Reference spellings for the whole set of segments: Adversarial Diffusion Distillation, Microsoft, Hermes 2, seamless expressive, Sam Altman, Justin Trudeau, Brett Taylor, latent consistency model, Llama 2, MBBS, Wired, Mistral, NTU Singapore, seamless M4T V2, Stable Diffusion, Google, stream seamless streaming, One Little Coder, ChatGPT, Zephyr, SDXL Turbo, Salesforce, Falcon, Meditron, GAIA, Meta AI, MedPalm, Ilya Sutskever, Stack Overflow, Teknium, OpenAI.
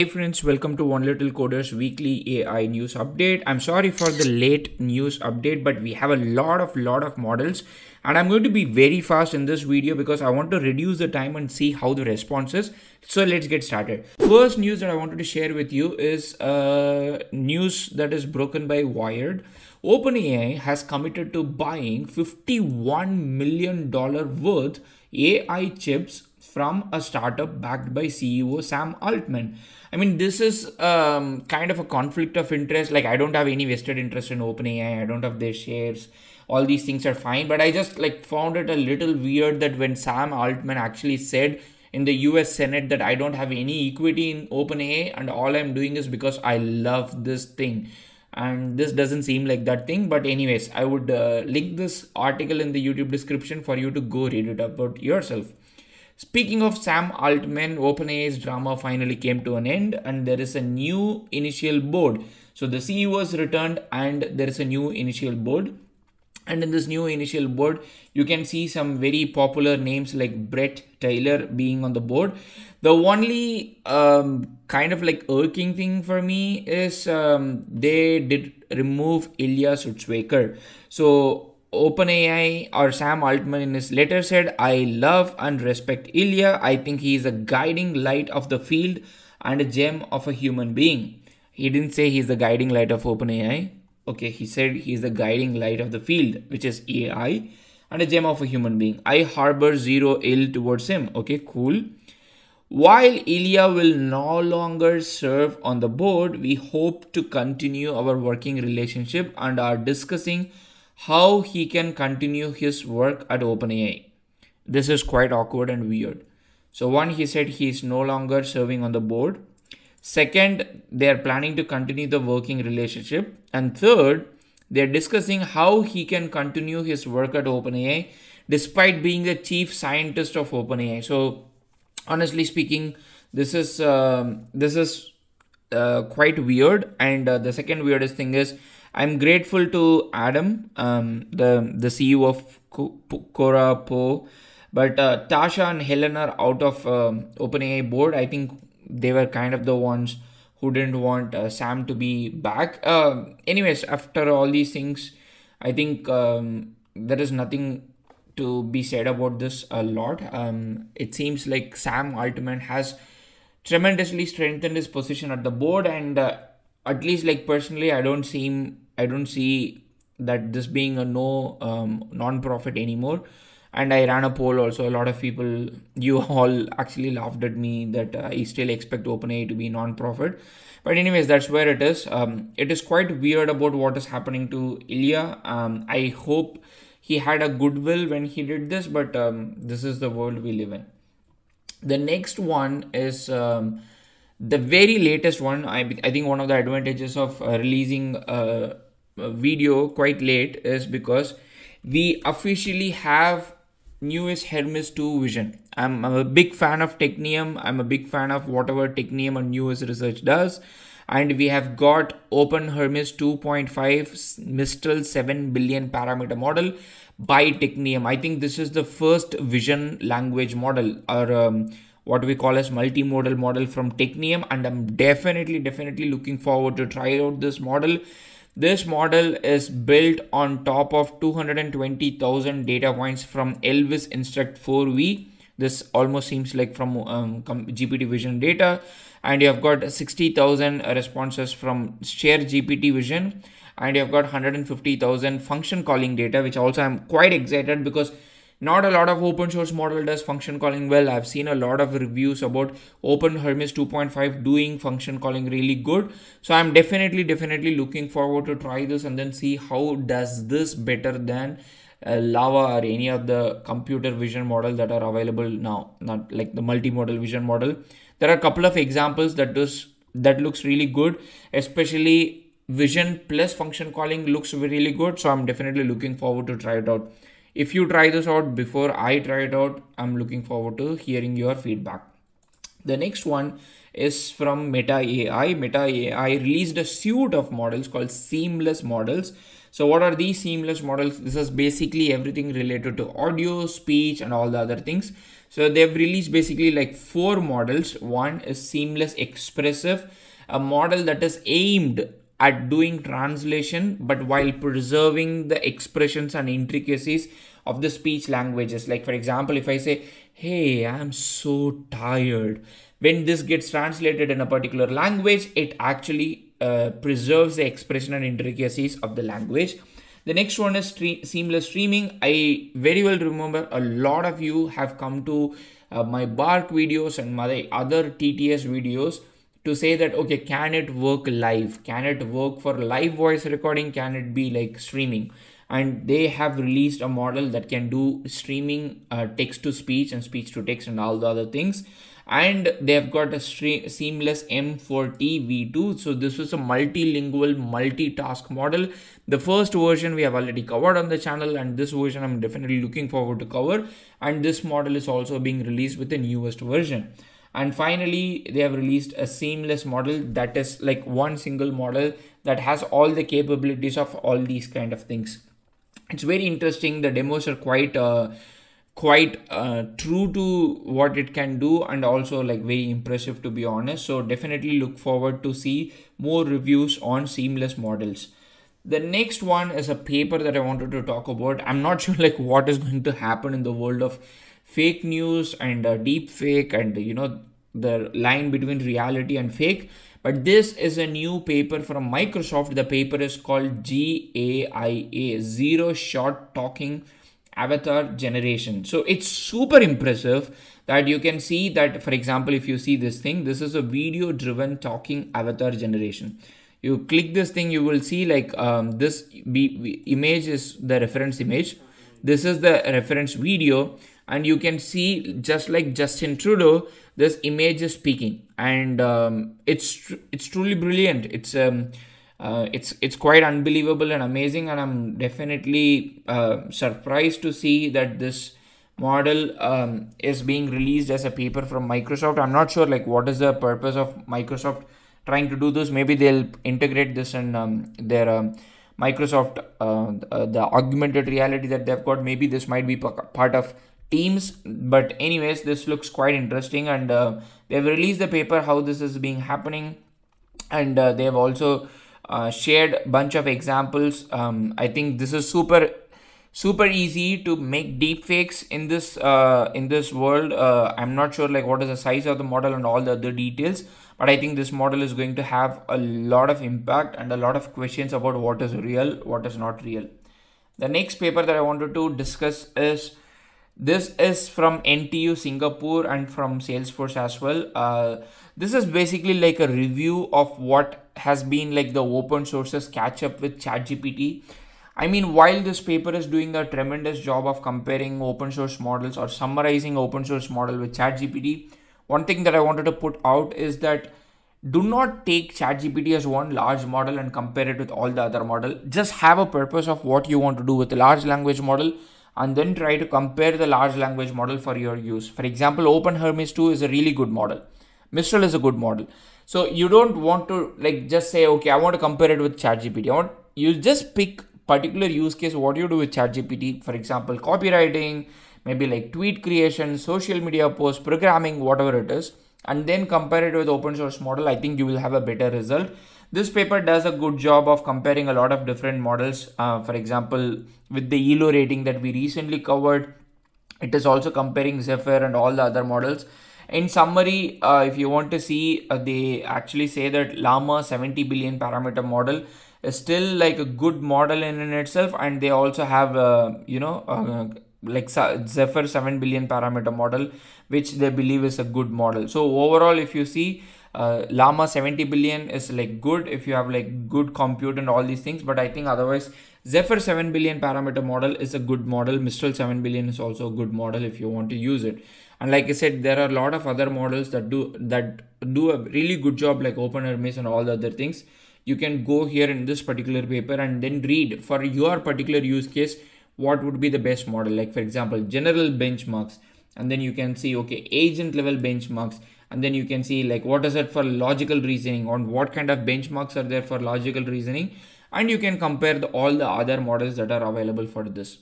Hey friends, welcome to One Little Coder's weekly AI news update. I'm sorry for the late news update, but we have a lot of models and I'm going to be very fast in this video because I want to reduce the time and see how the response is. So let's get started. First news that I wanted to share with you is news that is broken by Wired. OpenAI has committed to buying $51 million worth AI chips from a startup backed by CEO Sam Altman. I mean, this is kind of a conflict of interest. Like, I don't have any vested interest in OpenAI. I don't have their shares. All these things are fine. But I just like found it a little weird that when Sam Altman actually said in the US Senate that I don't have any equity in OpenAI and all I'm doing is because I love this thing. And this doesn't seem like that thing. But anyways, I would link this article in the YouTube description for you to go read it about yourself. Speaking of Sam Altman, OpenAI's drama finally came to an end and there is a new initial board. So the CEO was returned and there is a new initial board. And in this new initial board, you can see some very popular names like Brett Taylor being on the board. The only kind of like irking thing for me is they did remove Ilya Sutskever. So OpenAI or Sam Altman in his letter said, I love and respect Ilya. I think he is a guiding light of the field and a gem of a human being. He didn't say he's the guiding light of OpenAI. Okay, he said he's the guiding light of the field, which is AI, and a gem of a human being. I harbor zero ill towards him. Okay, cool. While Ilya will no longer serve on the board, we hope to continue our working relationship and are discussing how he can continue his work at OpenAI. This is quite awkward and weird. So one, he said he is no longer serving on the board. Second, they are planning to continue the working relationship. And third, they are discussing how he can continue his work at OpenAI despite being the chief scientist of OpenAI. So honestly speaking, this is quite weird. And the second weirdest thing is, I'm grateful to Adam, the CEO of Korapo, but Tasha and Helen are out of OpenAI board. I think they were kind of the ones who didn't want Sam to be back. Anyways, after all these things, I think there is nothing to be said about this a lot. It seems like Sam Altman has tremendously strengthened his position at the board, and at least like personally, I don't see that this being a non-profit anymore. And I ran a poll also. A lot of people, you all actually laughed at me that I still expect OpenAI to be non-profit. But anyways, that's where it is. It is quite weird about what is happening to Ilya. I hope he had a goodwill when he did this, but this is the world we live in. The next one is the very latest one. I think one of the advantages of releasing a video quite late is because we officially have newest Hermes 2 vision. I'm a big fan of Teknium. I'm a big fan of whatever Teknium and newest research does. And we have got open Hermes 2.5 Mistral 7 billion parameter model by Teknium. I think this is the first vision language model or what we call as multimodal model from Teknium. And I'm definitely looking forward to try out this model. This model is built on top of 220,000 data points from Elvis Instruct 4V. This almost seems like from GPT Vision data. And you have got 60,000 responses from Share GPT Vision. And you have got 150,000 function calling data, which also I'm quite excited because not a lot of open source model does function calling well. I've seen a lot of reviews about open Hermes 2.5 doing function calling really good. So I'm definitely looking forward to try this and then see how does this better than LLaVA or any of the computer vision model that are available now, not like the multimodal vision model. There are a couple of examples that looks really good, especially vision plus function calling looks really good. So I'm definitely looking forward to try it out. If you try this out before I try it out, I'm looking forward to hearing your feedback. The next one is from Meta AI. Meta AI released a suite of models called seamless models. So what are these seamless models? This is basically everything related to audio, speech, and all the other things. So they've released basically like 4 models. One is seamless expressive, a model that is aimed at doing translation, but while preserving the expressions and intricacies of the speech languages. Like for example, if I say, hey, I'm so tired, when this gets translated in a particular language, it actually preserves the expression and intricacies of the language. The next one is seamless streaming. I very well remember a lot of you have come to my Bark videos and my other TTS videos to say that, okay, can it work live? Can it work for live voice recording? Can it be like streaming? And they have released a model that can do streaming text to speech and speech to text and all the other things. And they have got a seamless M4T V2. So this is a multilingual multitask model. The first version we have already covered on the channel, and this version I'm definitely looking forward to cover. And this model is also being released with the newest version. And finally, they have released a seamless model that is like one single model that has all the capabilities of all these kind of things. It's very interesting. The demos are quite true to what it can do, and also like very impressive, to be honest. So definitely look forward to see more reviews on seamless models. The next one is a paper that I wanted to talk about. I'm not sure like what is going to happen in the world of fake news and deep fake, and you know, the line between reality and fake. But this is a new paper from Microsoft. The paper is called GAIA, Zero Shot Talking Avatar Generation. So it's super impressive that you can see that, for example, if you see this thing, this is a video driven talking avatar generation. You click this thing, you will see like this image is the reference image. This is the reference video. And you can see, just like Justin Trudeau, this image is speaking, and it's truly brilliant. It's quite unbelievable and amazing, and I'm definitely surprised to see that this model is being released as a paper from Microsoft. I'm not sure like what is the purpose of Microsoft trying to do this. Maybe they'll integrate this in their Microsoft the augmented reality that they've got. Maybe this might be part of Teams, but anyways, this looks quite interesting, and they've released the paper how this is being happening, and they've also shared a bunch of examples. I think this is super easy to make deepfakes in this world. I'm not sure like what is the size of the model and all the other details, but I think this model is going to have a lot of impact and a lot of questions about what is real, what is not real. The next paper that I wanted to discuss is, this is from NTU Singapore and from Salesforce as well. This is basically like a review of what has been like the open sources catch up with ChatGPT. I mean, while this paper is doing a tremendous job of comparing open source models or summarizing open source model with ChatGPT, one thing that I wanted to put out is that do not take ChatGPT as one large model and compare it with all the other model. Just have a purpose of what you want to do with the large language model, and then try to compare the large language model for your use. For example, Open Hermes 2 is a really good model. Mistral is a good model. So you don't want to like just say, okay, I want to compare it with ChatGPT. You just pick particular use case, what you do with ChatGPT. For example, copywriting, maybe like tweet creation, social media posts, programming, whatever it is, and then compare it with open source model. I think you will have a better result. This paper does a good job of comparing a lot of different models. For example, with the ELO rating that we recently covered, it is also comparing Zephyr and all the other models. In summary, if you want to see, they actually say that Llama 70 billion parameter model is still like a good model in itself. And they also have, like Zephyr 7 billion parameter model, which they believe is a good model. So overall, if you see, Llama 70 billion is like good if you have like good compute and all these things, but I think otherwise Zephyr 7 billion parameter model is a good model. Mistral 7 billion is also a good model if you want to use it. And like I said, there are a lot of other models that do a really good job, like Open Hermes and all the other things. You can go here in this particular paper and then read for your particular use case what would be the best model. Like for example, general benchmarks, and then you can see, okay, agent level benchmarks, And then you can see like what is it for logical reasoning, on what kind of benchmarks are there for logical reasoning, and you can compare all the other models that are available for this.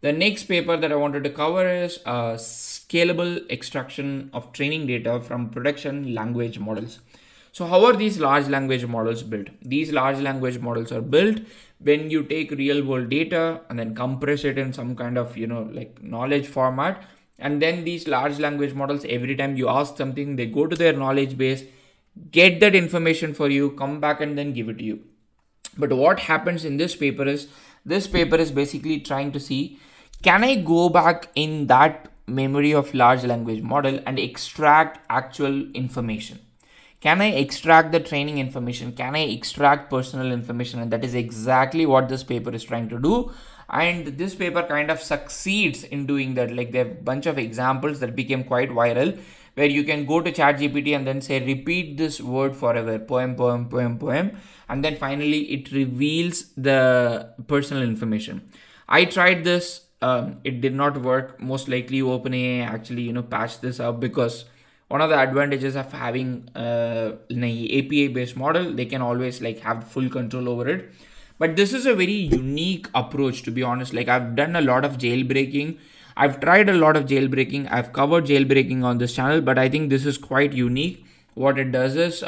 The next paper that I wanted to cover is scalable extraction of training data from production language models. So how are these large language models built? These large language models are built when you take real world data and then compress it in some kind of, you know, like knowledge format. And then these large language models, every time you ask something, they go to their knowledge base, get that information for you, come back and then give it to you. But what happens in this paper is basically trying to see, can I go back in that memory of large language model and extract actual information? Can I extract the training information? Can I extract personal information? And that is exactly what this paper is trying to do. And this paper kind of succeeds in doing that. Like there are a bunch of examples that became quite viral where you can go to ChatGPT and then say, repeat this word forever, poem, poem, poem, poem. And then finally it reveals the personal information. I tried this. It did not work. Most likely OpenAI actually, you know, patched this up, because one of the advantages of having an API based model, they can always like have full control over it. But this is a very unique approach, to be honest. Like I've done a lot of jailbreaking. I've tried a lot of jailbreaking. I've covered jailbreaking on this channel, but I think this is quite unique. What it does is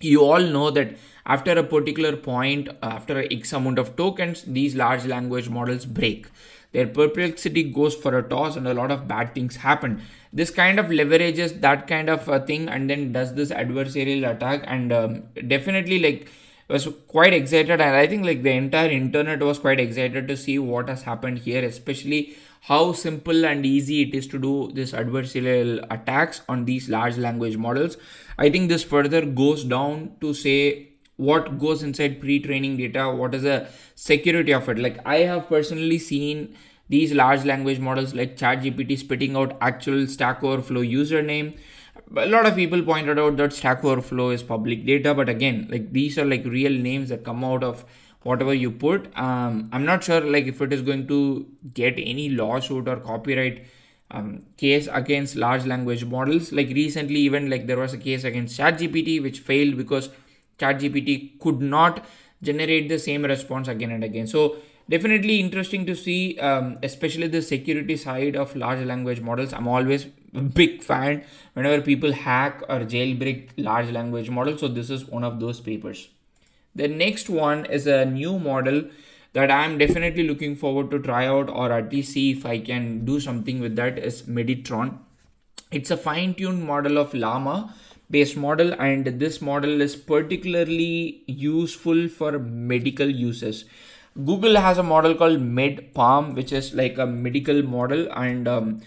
you all know that after a particular point, after X amount of tokens, these large language models break. Their perplexity goes for a toss and a lot of bad things happen. This kind of leverages that kind of thing and then does this adversarial attack, and definitely like was quite excited, and I think like the entire internet was quite excited to see what has happened here, especially how simple and easy it is to do this adversarial attacks on these large language models. I think this further goes down to say what goes inside pre-training data, what is the security of it. Like I have personally seen these large language models like ChatGPT spitting out actual Stack Overflow username. A lot of people pointed out that Stack Overflow is public data, but again, like these are like real names that come out of whatever you put. I'm not sure like if it is going to get any lawsuit or copyright case against large language models. Like recently, even like there was a case against ChatGPT which failed because ChatGPT could not generate the same response again and again. So definitely interesting to see, especially the security side of large language models. I'm always a big fan whenever people hack or jailbreak large language models. So this is one of those papers. The next one is a new model that I'm definitely looking forward to try out, or at least see if I can do something with that, is Meditron. It's a fine-tuned model of Llama based model, and this model is particularly useful for medical uses. Google has a model called MedPalm, which is like a medical model, and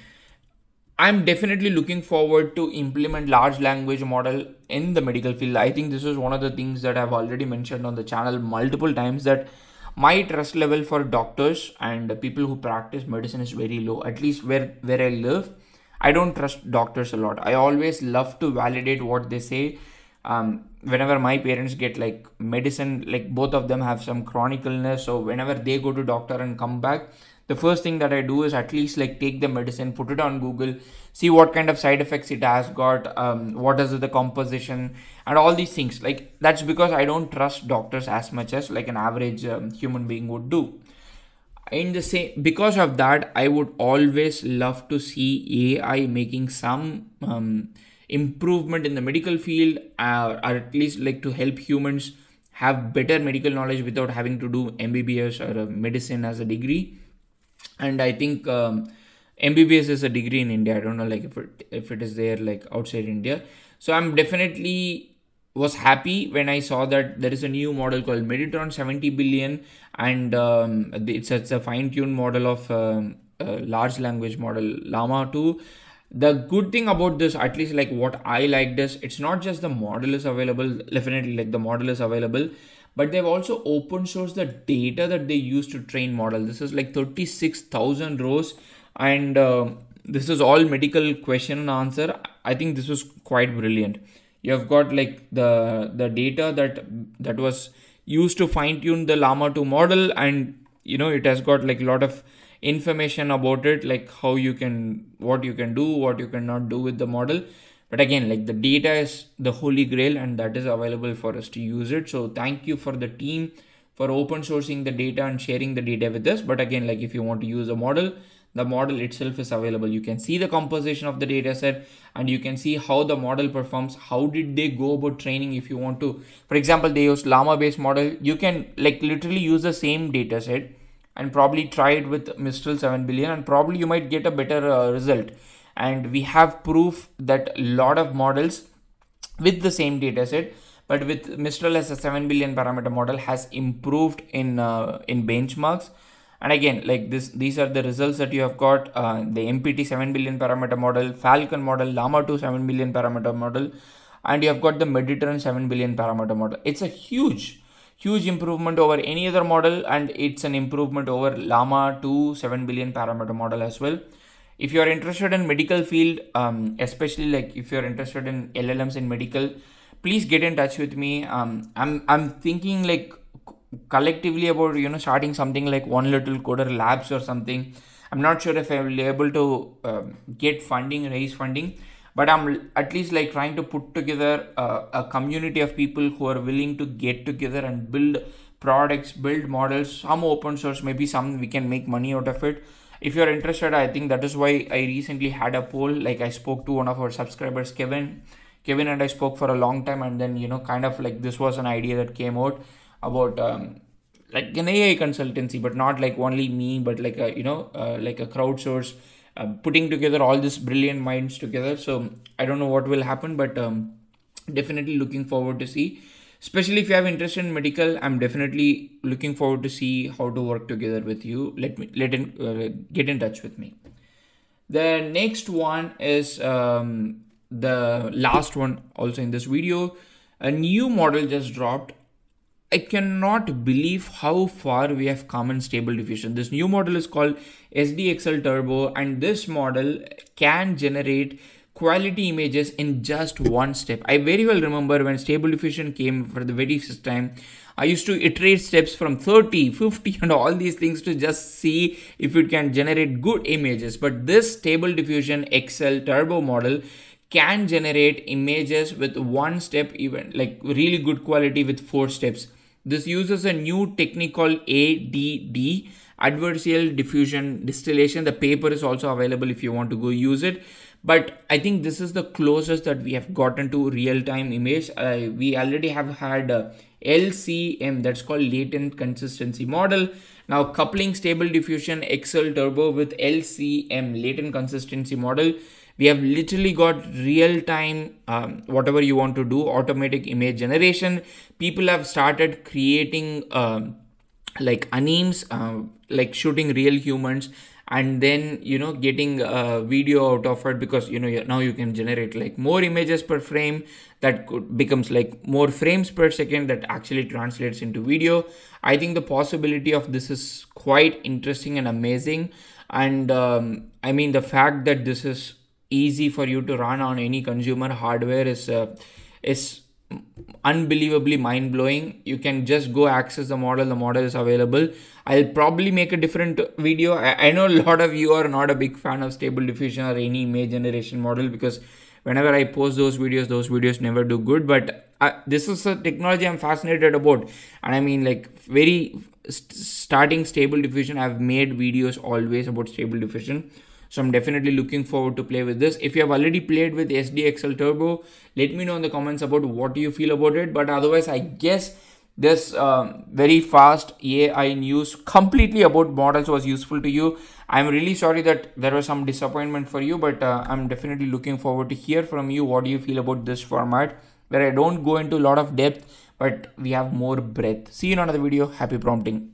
I'm definitely looking forward to implement large language model in the medical field. I think this is one of the things that I've already mentioned on the channel multiple times, that my trust level for doctors and people who practice medicine is very low, at least where I live. I don't trust doctors a lot. I always love to validate what they say. Whenever my parents get like medicine, like both of them have some chronic illness, so whenever they go to doctor and come back, the first thing that I do is at least like take the medicine, put it on Google, see what kind of side effects it has got, what is the composition and all these things. Like that's because I don't trust doctors as much as like an average human being would do. In the same, because of that, I would always love to see AI making some improvement in the medical field, or at least like to help humans have better medical knowledge without having to do MBBS or medicine as a degree. And I think MBBS is a degree in India. I don't know like if it is there like outside India. So I'm definitely was happy when I saw that there is a new model called Meditron 70 billion, and it's a fine-tuned model of a large language model Llama 2. The good thing about this, at least like what I liked, is it's not just the model is available, definitely like the model is available, but they've also open sourced the data that they use to train model. This is like 36,000 rows, and this is all medical question and answer. I think this was quite brilliant. You have got like the data that was used to fine tune the Llama 2 model, and you know it has got like a lot of information about it, like how you can, what you can do, what you cannot do with the model. But again, like the data is the holy grail and that is available for us to use it. So thank you for the team for open sourcing the data and sharing the data with us. But again, like if you want to use a model, the model itself is available. You can see the composition of the data set and you can see how the model performs. How did they go about training? If you want to, for example, they use Llama based model. You can like literally use the same data set and probably try it with Mistral 7 billion and probably you might get a better result. And we have proof that a lot of models with the same data set, but with Mistral as a 7 billion parameter model has improved in benchmarks. And again, like this, these are the results that you have got, the MPT 7 billion parameter model, Falcon model, Llama 2 7 billion parameter model, and you have got the Meditron 7 billion parameter model. It's a huge, huge improvement over any other model. And it's an improvement over Llama 2 7 billion parameter model as well. If you're interested in medical field, especially like if you're interested in LLMs in medical, please get in touch with me. I'm thinking like, collectively about, you know, starting something like One Little Coder Labs or something. I'm not sure if I will be able to get funding, raise funding, but I'm at least like trying to put together a community of people who are willing to get together and build products, build models, some open source, maybe some we can make money out of it. If you're interested, I think that is why I recently had a poll. Like I spoke to one of our subscribers, Kevin and I spoke for a long time. And then, you know, kind of like this was an idea that came out about like an AI consultancy, but not like only me, but like a, you know, like a crowdsource, putting together all these brilliant minds together. So I don't know what will happen, but definitely looking forward to see, especially if you have interest in medical, I'm definitely looking forward to see how to work together with you. Get in touch with me. The next one is the last one also in this video. A new model just dropped. I cannot believe how far we have come in Stable Diffusion. This new model is called SDXL Turbo, and this model can generate quality images in just one step. I very well remember when Stable Diffusion came for the very first time, I used to iterate steps from 30, 50 and all these things to just see if it can generate good images. But this Stable Diffusion XL Turbo model can generate images with one step, even like really good quality with 4 steps. This uses a new technique called ADD, Adversarial Diffusion Distillation. The paper is also available if you want to go use it. But I think this is the closest that we have gotten to real-time image. We already have had LCM, that's called latent consistency model. Now coupling Stable Diffusion XL Turbo with LCM, latent consistency model, we have literally got real-time, whatever you want to do, automatic image generation. People have started creating like animes, like shooting real humans and then, you know, getting a video out of it, because, you know, now you can generate like more images per frame that becomes like more frames per second that actually translates into video. I think the possibility of this is quite interesting and amazing. And I mean, the fact that this is easy for you to run on any consumer hardware is unbelievably mind-blowing. You can just go access the model. The model is available. I'll probably make a different video. I know a lot of you are not a big fan of Stable Diffusion or any image generation model, because whenever I post those videos never do good. But this is a technology I'm fascinated about. And I mean, like very starting Stable Diffusion, I've made videos always about Stable Diffusion. So I'm definitely looking forward to play with this. If you have already played with SDXL Turbo, let me know in the comments about what you feel about it. But otherwise, I guess this very fast AI news completely about models was useful to you. I'm really sorry that there was some disappointment for you, but I'm definitely looking forward to hear from you. What do you feel about this format where I don't go into a lot of depth, but we have more breadth? See you in another video. Happy prompting.